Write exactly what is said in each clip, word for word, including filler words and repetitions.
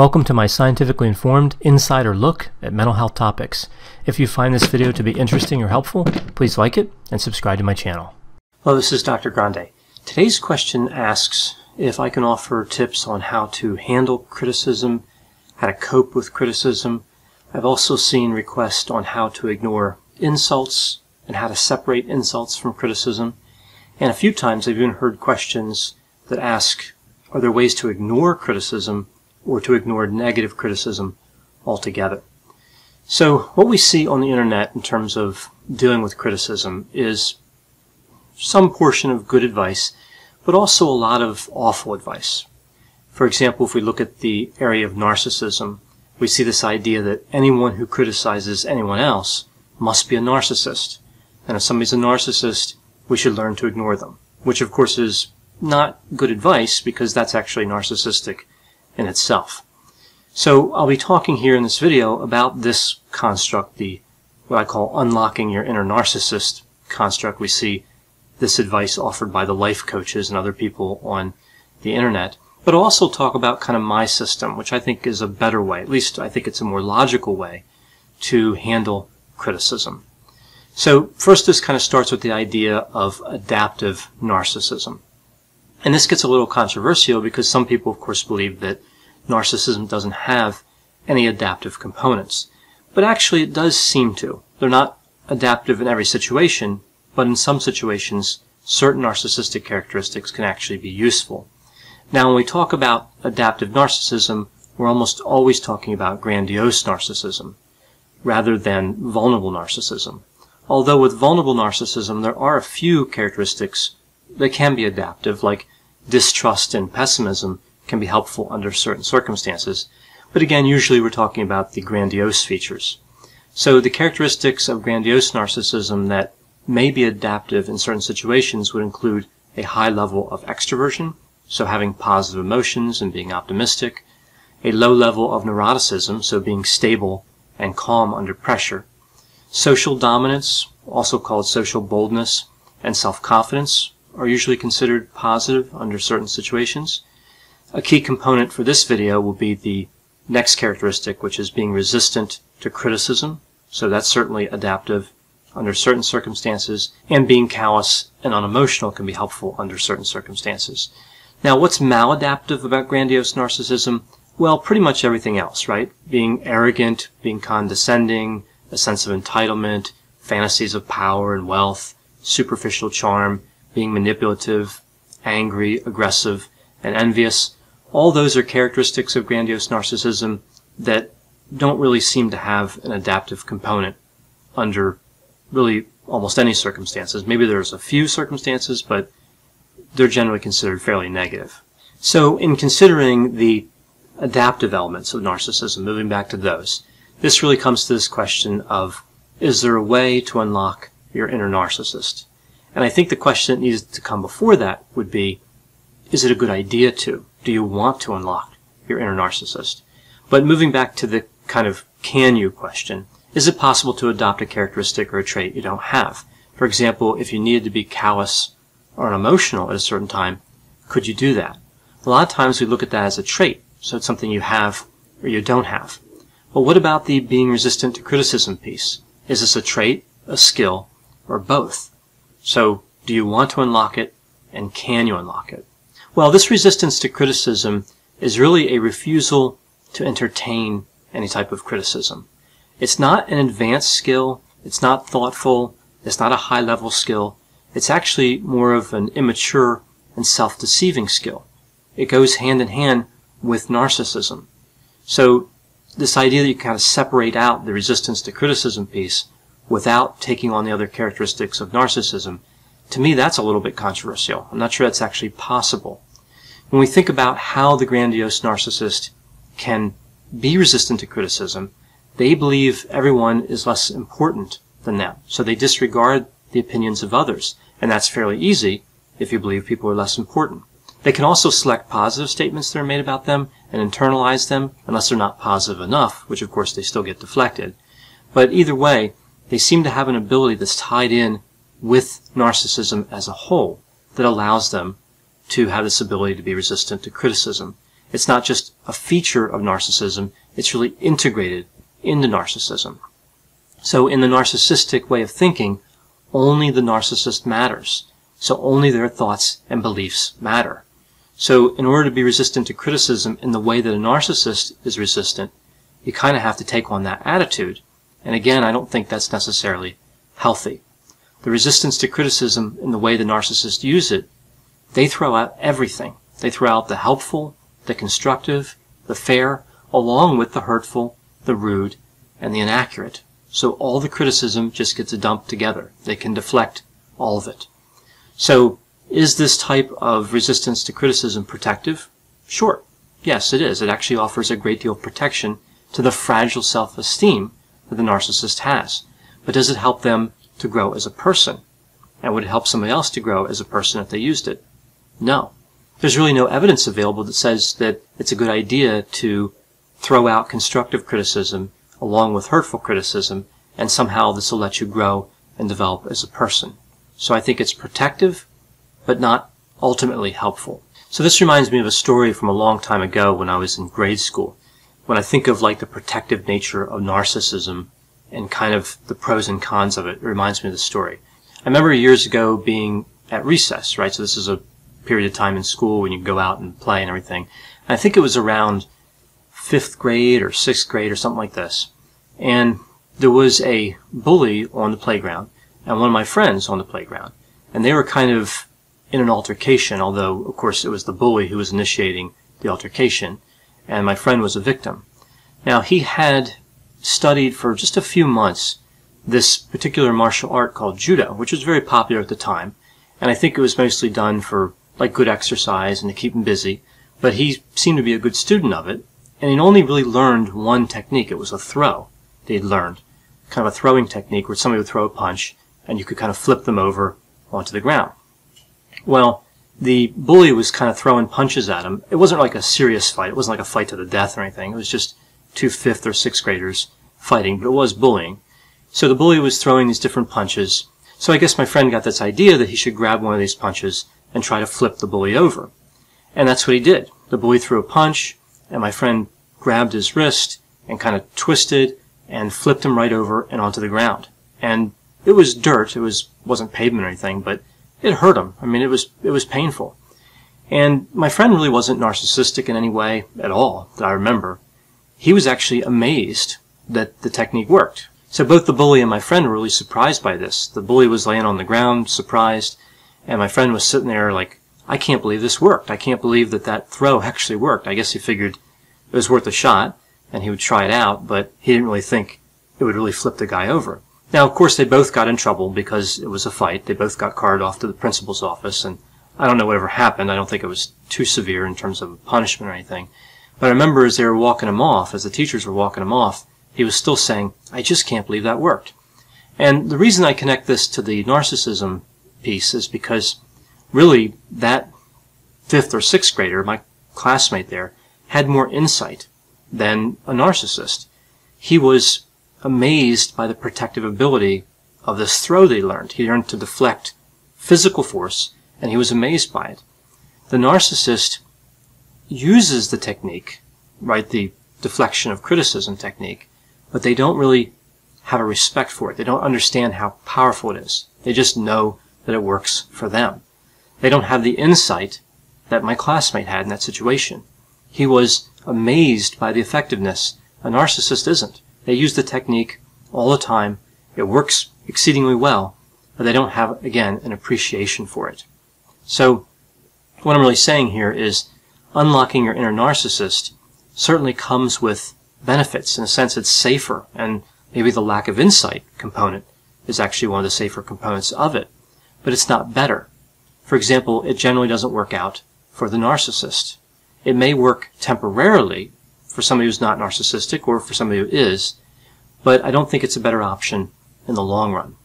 Welcome to my scientifically informed insider look at mental health topics. If you find this video to be interesting or helpful, please like it and subscribe to my channel. Hello, this is Doctor Grande. Today's question asks if I can offer tips on how to handle criticism, how to cope with criticism. I've also seen requests on how to ignore insults and how to separate insults from criticism. And a few times I've even heard questions that ask, are there ways to ignore criticism or to ignore negative criticism altogether? So what we see on the internet in terms of dealing with criticism is some portion of good advice, but also a lot of awful advice. For example, if we look at the area of narcissism, we see this idea that anyone who criticizes anyone else must be a narcissist. And if somebody's a narcissist, we should learn to ignore them, which of course is not good advice because that's actually narcissistic in itself. So I'll be talking here in this video about this construct, the what I call unlocking your inner narcissist construct. We see this advice offered by the life coaches and other people on the internet. But I'll also talk about kind of my system, which I think is a better way, at least I think it's a more logical way to handle criticism. So first, this kind of starts with the idea of adaptive narcissism. And this gets a little controversial because some people, of course, believe that narcissism doesn't have any adaptive components. But actually, it does seem to. They're not adaptive in every situation, but in some situations, certain narcissistic characteristics can actually be useful. Now, when we talk about adaptive narcissism, we're almost always talking about grandiose narcissism rather than vulnerable narcissism. Although with vulnerable narcissism, there are a few characteristics that can be adaptive, like distrust and pessimism can be helpful under certain circumstances. But again, usually we're talking about the grandiose features. So the characteristics of grandiose narcissism that may be adaptive in certain situations would include a high level of extroversion, so having positive emotions and being optimistic, a low level of neuroticism, so being stable and calm under pressure, social dominance, also called social boldness, and self-confidence are usually considered positive under certain situations. A key component for this video will be the next characteristic, which is being resistant to criticism. So that's certainly adaptive under certain circumstances, and being callous and unemotional can be helpful under certain circumstances. Now, what's maladaptive about grandiose narcissism? Well, pretty much everything else, right? Being arrogant, being condescending, a sense of entitlement, fantasies of power and wealth, superficial charm, being manipulative, angry, aggressive, and envious. All those are characteristics of grandiose narcissism that don't really seem to have an adaptive component under really almost any circumstances. Maybe there's a few circumstances, but they're generally considered fairly negative. So in considering the adaptive elements of narcissism, moving back to those, this really comes to this question of, is there a way to unlock your inner narcissist? And I think the question that needs to come before that would be, is it a good idea to? Do you want to unlock your inner narcissist? But moving back to the kind of can you question, is it possible to adopt a characteristic or a trait you don't have? For example, if you needed to be callous or unemotional at a certain time, could you do that? A lot of times we look at that as a trait, so it's something you have or you don't have. But what about the being resistant to criticism piece? Is this a trait, a skill, or both? So do you want to unlock it, and can you unlock it? Well, this resistance to criticism is really a refusal to entertain any type of criticism. It's not an advanced skill, it's not thoughtful, it's not a high-level skill. It's actually more of an immature and self-deceiving skill. It goes hand in hand with narcissism. So this idea that you kind of separate out the resistance to criticism piece without taking on the other characteristics of narcissism, to me that's a little bit controversial. I'm not sure that's actually possible. When we think about how the grandiose narcissist can be resistant to criticism, they believe everyone is less important than them. So they disregard the opinions of others, and that's fairly easy if you believe people are less important. They can also select positive statements that are made about them and internalize them unless they're not positive enough, which of course they still get deflected. But either way, they seem to have an ability that's tied in with narcissism as a whole that allows them to have this ability to be resistant to criticism. It's not just a feature of narcissism, it's really integrated into narcissism. So in the narcissistic way of thinking, only the narcissist matters. So only their thoughts and beliefs matter. So in order to be resistant to criticism in the way that a narcissist is resistant, you kind of have to take on that attitude. And again, I don't think that's necessarily healthy. The resistance to criticism in the way the narcissists use it, they throw out everything. They throw out the helpful, the constructive, the fair, along with the hurtful, the rude, and the inaccurate. So all the criticism just gets dumped together. They can deflect all of it. So is this type of resistance to criticism protective? Sure. Yes, it is. It actually offers a great deal of protection to the fragile self-esteem that the narcissist has. But does it help them to grow as a person? And would it help somebody else to grow as a person if they used it? No. There's really no evidence available that says that it's a good idea to throw out constructive criticism along with hurtful criticism, and somehow this will let you grow and develop as a person. So I think it's protective, but not ultimately helpful. So this reminds me of a story from a long time ago when I was in grade school. When I think of like the protective nature of narcissism and kind of the pros and cons of it, it reminds me of this story. I remember years ago being at recess, right? So this is a period of time in school when you go out and play and everything. And I think it was around fifth grade or sixth grade or something like this. And there was a bully on the playground and one of my friends on the playground. And they were kind of in an altercation, although, of course, it was the bully who was initiating the altercation. And my friend was a victim. Now, he had studied for just a few months this particular martial art called judo, which was very popular at the time. And I think it was mostly done for, like, good exercise and to keep him busy. But he seemed to be a good student of it. And he only really learned one technique. It was a throw that he'd learned, kind of a throwing technique where somebody would throw a punch and you could kind of flip them over onto the ground. Well, the bully was kind of throwing punches at him. It wasn't like a serious fight. It wasn't like a fight to the death or anything. It was just two fifth or sixth graders fighting, but it was bullying. So the bully was throwing these different punches. So I guess my friend got this idea that he should grab one of these punches and try to flip the bully over. And that's what he did. The bully threw a punch, and my friend grabbed his wrist and kind of twisted and flipped him right over and onto the ground. And it was dirt. It was, wasn't pavement or anything, but it hurt him. I mean, it was, it was painful. And my friend really wasn't narcissistic in any way at all that I remember. He was actually amazed that the technique worked. So both the bully and my friend were really surprised by this. The bully was laying on the ground, surprised, and my friend was sitting there like, I can't believe this worked. I can't believe that that throw actually worked. I guess he figured it was worth a shot and he would try it out, but he didn't really think it would really flip the guy over. Now, of course, they both got in trouble because it was a fight. They both got carted off to the principal's office, and I don't know whatever happened. I don't think it was too severe in terms of punishment or anything. But I remember as they were walking him off, as the teachers were walking him off, he was still saying, I just can't believe that worked. And the reason I connect this to the narcissism piece is because really, that fifth or sixth grader, my classmate there, had more insight than a narcissist. He was amazed by the protective ability of this throw they learned. He learned to deflect physical force, and he was amazed by it. The narcissist uses the technique, right, the deflection of criticism technique, but they don't really have a respect for it. They don't understand how powerful it is. They just know that it works for them. They don't have the insight that my classmate had in that situation. He was amazed by the effectiveness. A narcissist isn't. They use the technique all the time. It works exceedingly well, but they don't have, again, an appreciation for it. So what I'm really saying here is unlocking your inner narcissist certainly comes with benefits. In a sense, it's safer, and maybe the lack of insight component is actually one of the safer components of it, but it's not better. For example, it generally doesn't work out for the narcissist. It may work temporarily for somebody who's not narcissistic or for somebody who is, but I don't think it's a better option in the long run.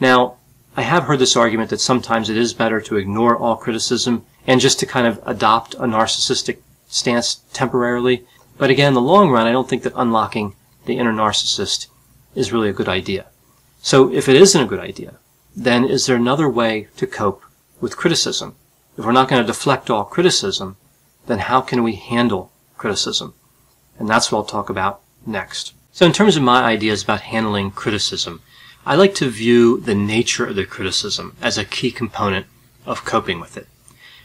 Now, I have heard this argument that sometimes it is better to ignore all criticism and just to kind of adopt a narcissistic stance temporarily. But again, in the long run, I don't think that unlocking the inner narcissist is really a good idea. So if it isn't a good idea, then is there another way to cope with criticism? If we're not going to deflect all criticism, then how can we handle criticism? And that's what I'll talk about next. So in terms of my ideas about handling criticism, I like to view the nature of the criticism as a key component of coping with it.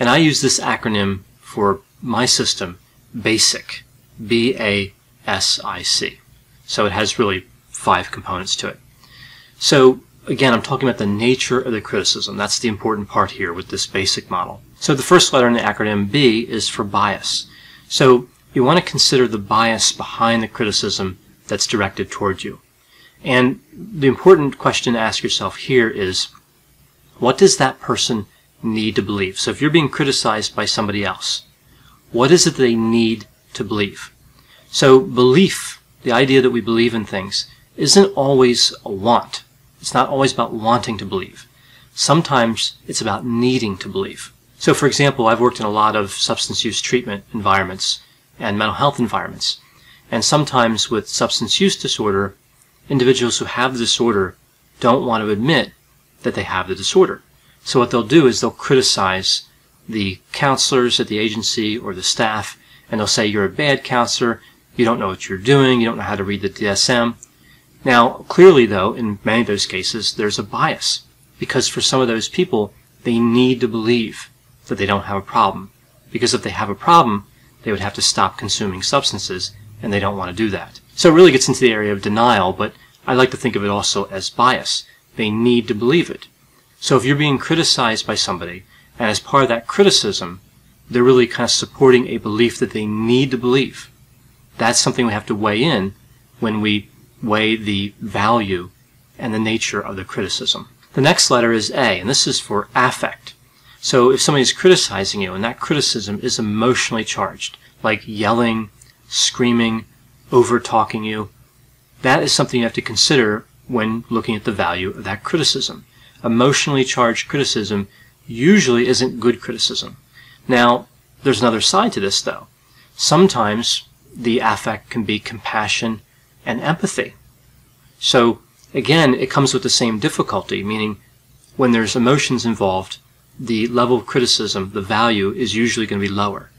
And I use this acronym for my system, BASIC, B A S I C. So it has really five components to it. So again, I'm talking about the nature of the criticism. That's the important part here with this BASIC model. So the first letter in the acronym B is for bias. So you want to consider the bias behind the criticism that's directed toward you. And the important question to ask yourself here is, what does that person need to believe? So if you're being criticized by somebody else, what is it they need to believe? So belief, the idea that we believe in things, isn't always a want. It's not always about wanting to believe. Sometimes it's about needing to believe. So for example, I've worked in a lot of substance use treatment environments and mental health environments. And sometimes with substance use disorder, individuals who have the disorder don't want to admit that they have the disorder. So what they'll do is they'll criticize the counselors at the agency or the staff, and they'll say, you're a bad counselor, you don't know what you're doing, you don't know how to read the D S M. Now, clearly though, in many of those cases, there's a bias, because for some of those people, they need to believe that they don't have a problem, because if they have a problem, they would have to stop consuming substances, and they don't want to do that. So it really gets into the area of denial, but I like to think of it also as bias. They need to believe it. So if you're being criticized by somebody, and as part of that criticism, they're really kind of supporting a belief that they need to believe. That's something we have to weigh in when we weigh the value and the nature of the criticism. The next letter is A, and this is for affect. So if somebody's criticizing you, and that criticism is emotionally charged, like yelling, screaming, over-talking you, that is something you have to consider when looking at the value of that criticism. Emotionally charged criticism usually isn't good criticism. Now, there's another side to this, though. Sometimes the affect can be compassion and empathy. So, again, it comes with the same difficulty, meaning when there's emotions involved, the level of criticism, the value, is usually going to be lower.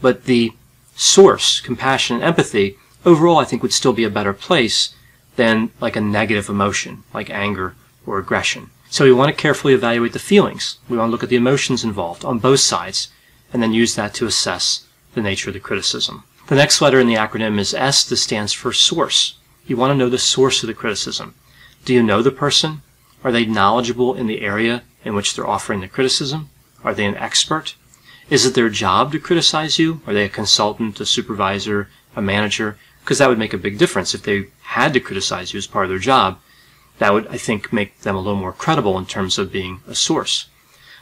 But the source, compassion and empathy, overall I think would still be a better place than like a negative emotion, like anger or aggression. So we want to carefully evaluate the feelings. We want to look at the emotions involved on both sides and then use that to assess the nature of the criticism. The next letter in the acronym is S. This stands for source. You want to know the source of the criticism. Do you know the person? Are they knowledgeable in the area in which they're offering the criticism? Are they an expert? Is it their job to criticize you? Are they a consultant, a supervisor, a manager? Because that would make a big difference. If they had to criticize you as part of their job, that would, I think, make them a little more credible in terms of being a source.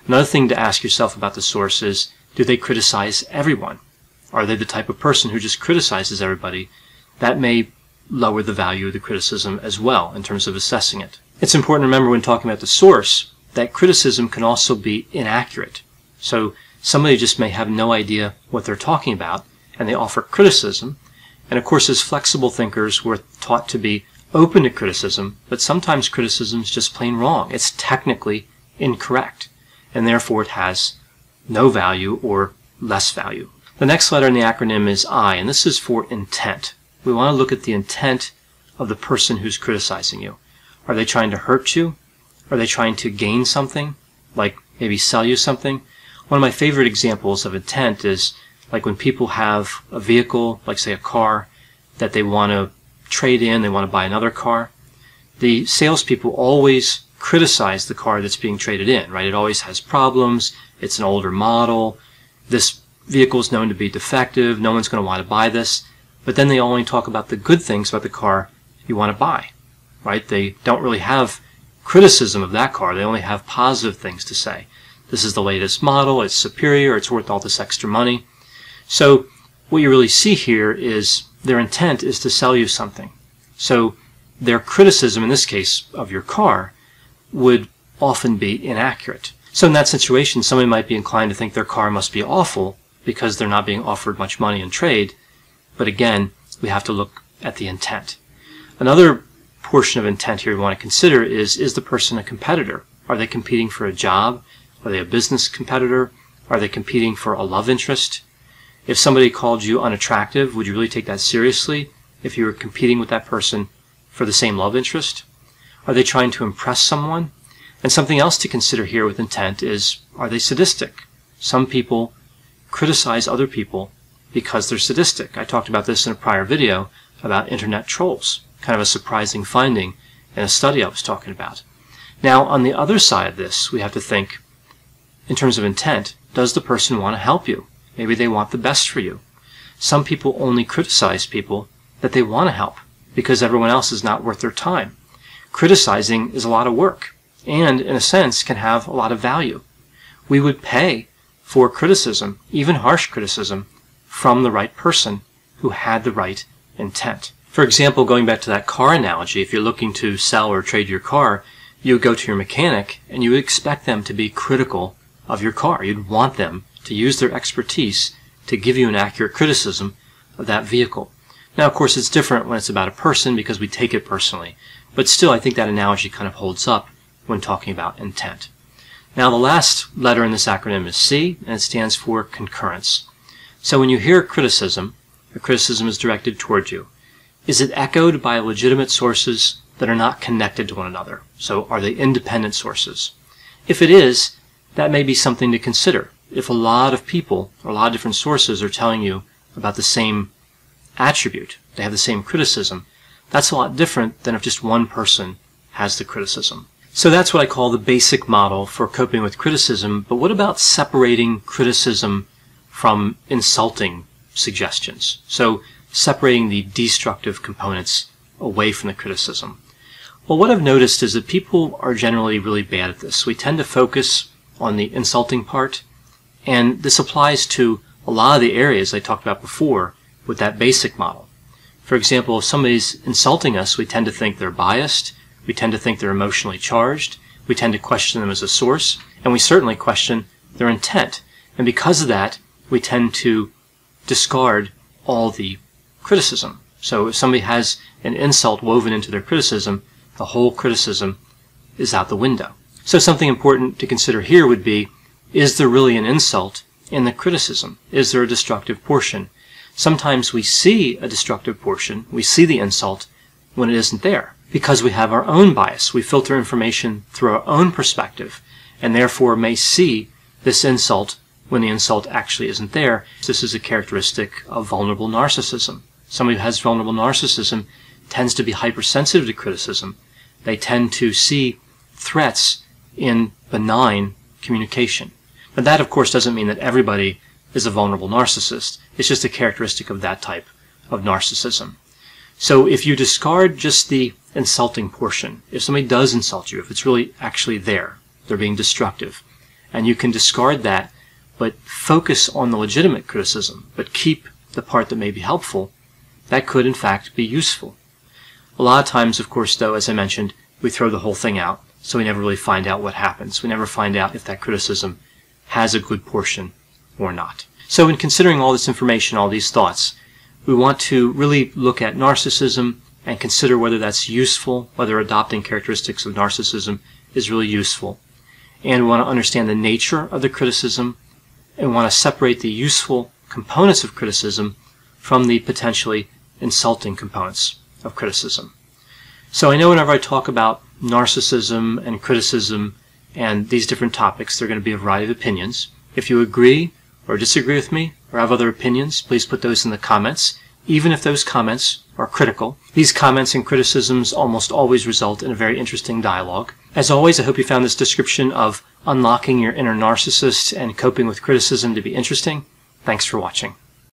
Another thing to ask yourself about the source is, do they criticize everyone? Are they the type of person who just criticizes everybody? That may lower the value of the criticism as well in terms of assessing it. It's important to remember when talking about the source that criticism can also be inaccurate. So somebody just may have no idea what they're talking about, and they offer criticism. And of course, as flexible thinkers, we're taught to be open to criticism, but sometimes criticism is just plain wrong. It's technically incorrect, and therefore it has no value or less value. The next letter in the acronym is I, and this is for intent. We want to look at the intent of the person who's criticizing you. Are they trying to hurt you? Are they trying to gain something, like maybe sell you something? One of my favorite examples of intent is like when people have a vehicle, like say a car, that they want to trade in, they want to buy another car. The salespeople always criticize the car that's being traded in, right? It always has problems, it's an older model, this vehicle is known to be defective, no one's going to want to buy this, but then they only talk about the good things about the car you want to buy, right? They don't really have criticism of that car, they only have positive things to say. This is the latest model, it's superior, it's worth all this extra money. So what you really see here is their intent is to sell you something. So their criticism, in this case, of your car, would often be inaccurate. So in that situation, somebody might be inclined to think their car must be awful because they're not being offered much money in trade. But again, we have to look at the intent. Another portion of intent here we want to consider is, is the person a competitor? Are they competing for a job? Are they a business competitor? Are they competing for a love interest? If somebody called you unattractive, would you really take that seriously if you were competing with that person for the same love interest? Are they trying to impress someone? And something else to consider here with intent is, are they sadistic? Some people criticize other people because they're sadistic. I talked about this in a prior video about internet trolls, kind of a surprising finding in a study I was talking about. Now, on the other side of this, we have to think in terms of intent. Does the person want to help you? Maybe they want the best for you. Some people only criticize people that they want to help because everyone else is not worth their time. Criticizing is a lot of work and, in a sense, can have a lot of value. We would pay for criticism, even harsh criticism, from the right person who had the right intent. For example, going back to that car analogy, if you're looking to sell or trade your car, you would go to your mechanic and you would expect them to be critical of your car. You'd want them to use their expertise to give you an accurate criticism of that vehicle. Now, of course, it's different when it's about a person because we take it personally. But still, I think that analogy kind of holds up when talking about intent. Now, the last letter in this acronym is C, and it stands for concurrence. So when you hear criticism, a criticism is directed toward you. Is it echoed by legitimate sources that are not connected to one another? So are they independent sources? If it is, that may be something to consider. If a lot of people or a lot of different sources are telling you about the same attribute, they have the same criticism, that's a lot different than if just one person has the criticism. So that's what I call the basic model for coping with criticism. But what about separating criticism from insulting suggestions? So separating the destructive components away from the criticism. Well, what I've noticed is that people are generally really bad at this. We tend to focus on the insulting part, and this applies to a lot of the areas I talked about before with that basic model. For example, if somebody's insulting us, we tend to think they're biased, we tend to think they're emotionally charged, we tend to question them as a source, and we certainly question their intent. And because of that, we tend to discard all the criticism. So if somebody has an insult woven into their criticism, the whole criticism is out the window. So something important to consider here would be, is there really an insult in the criticism? Is there a destructive portion? Sometimes we see a destructive portion, we see the insult when it isn't there, because we have our own bias. We filter information through our own perspective, and therefore may see this insult when the insult actually isn't there. This is a characteristic of vulnerable narcissism. Somebody who has vulnerable narcissism tends to be hypersensitive to criticism. They tend to see threats in benign communication. But that, of course, doesn't mean that everybody is a vulnerable narcissist. It's just a characteristic of that type of narcissism. So if you discard just the insulting portion, if somebody does insult you, if it's really actually there, they're being destructive, and you can discard that, but focus on the legitimate criticism, but keep the part that may be helpful, that could, in fact, be useful. A lot of times, of course, though, as I mentioned, we throw the whole thing out, so we never really find out what happens. We never find out if that criticism has a good portion or not. So in considering all this information, all these thoughts, we want to really look at narcissism and consider whether that's useful, whether adopting characteristics of narcissism is really useful. And we want to understand the nature of the criticism, and we want to separate the useful components of criticism from the potentially insulting components of criticism. So I know whenever I talk about narcissism and criticism and these different topics, there are going to be a variety of opinions. If you agree or disagree with me or have other opinions, please put those in the comments, even if those comments are critical. These comments and criticisms almost always result in a very interesting dialogue. As always, I hope you found this description of unlocking your inner narcissist and coping with criticism to be interesting. Thanks for watching.